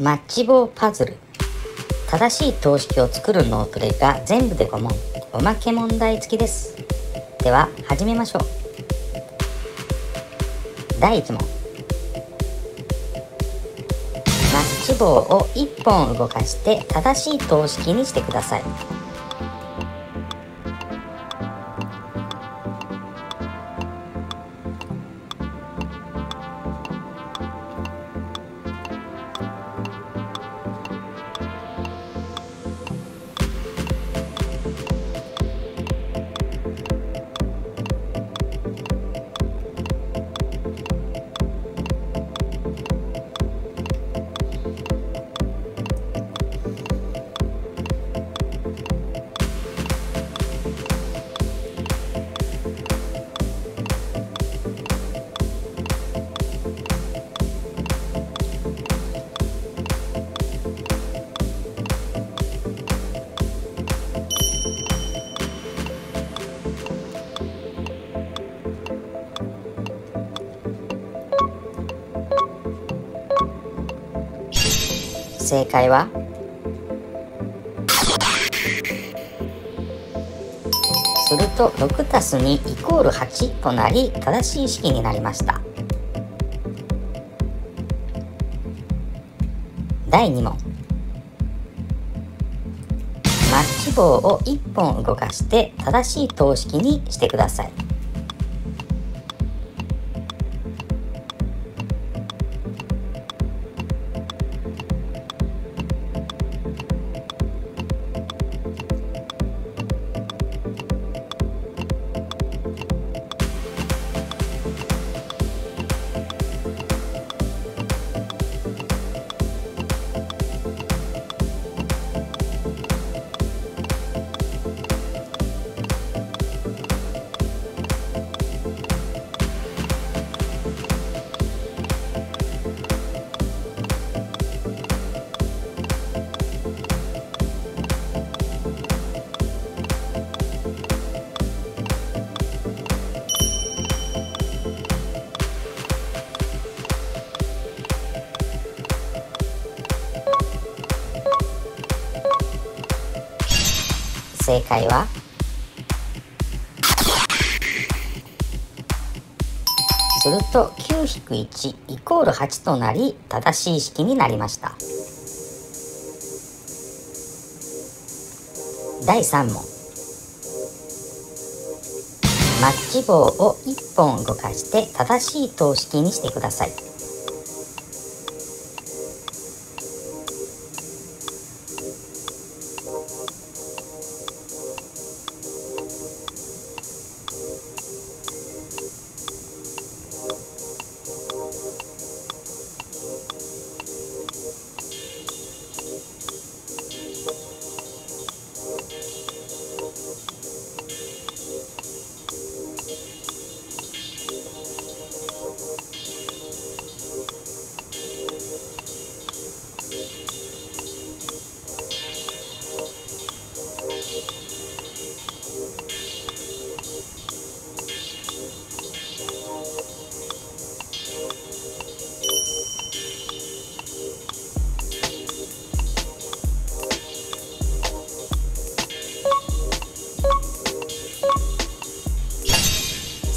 マッチ棒パズル。正しい等式を作る脳トレが全部で5問、おまけ問題付きです。では始めましょう。第1問。マッチ棒を1本動かして正しい等式にしてください。正解はすると 6+2=8 となり、正しい式になりました。第2問。マッチ棒を1本動かして正しい等式にしてください。正解はすると 9-1=8 となり、正しい式になりました。第3問。マッチ棒を1本動かして正しい等式にしてください。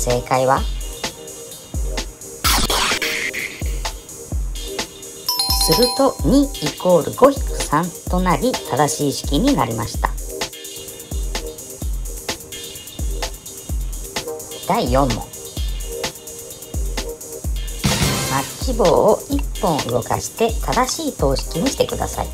正解はすると 2=5-3 となり、正しい式になりました。第4問。マッチ棒を1本動かして正しい等式にしてください。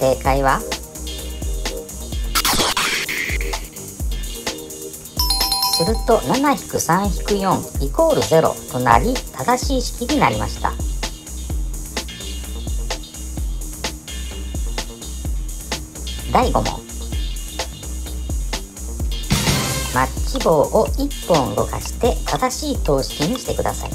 正解はすると 7-3-4=0 となり正しい式になりました。第5問、マッチ棒を1本動かして正しい等式にしてください。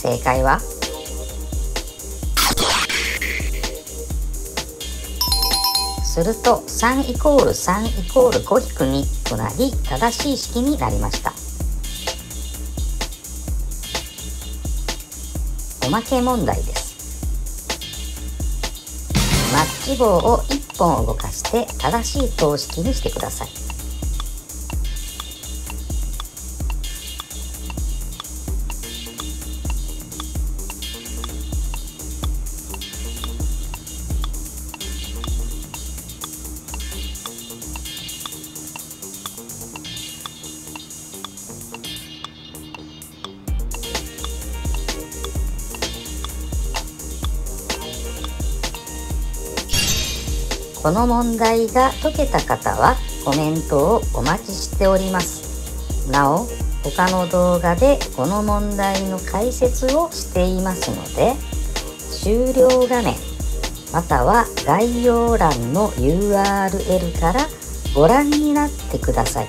正解はすると 3=3=5-2 となり正しい式になりました。おまけ問題です。マッチ棒を1本動かして正しい等式にしてください。この問題が解けた方はコメントをお待ちしております。なお、他の動画でこの問題の解説をしていますので、終了画面または概要欄の URL からご覧になってください。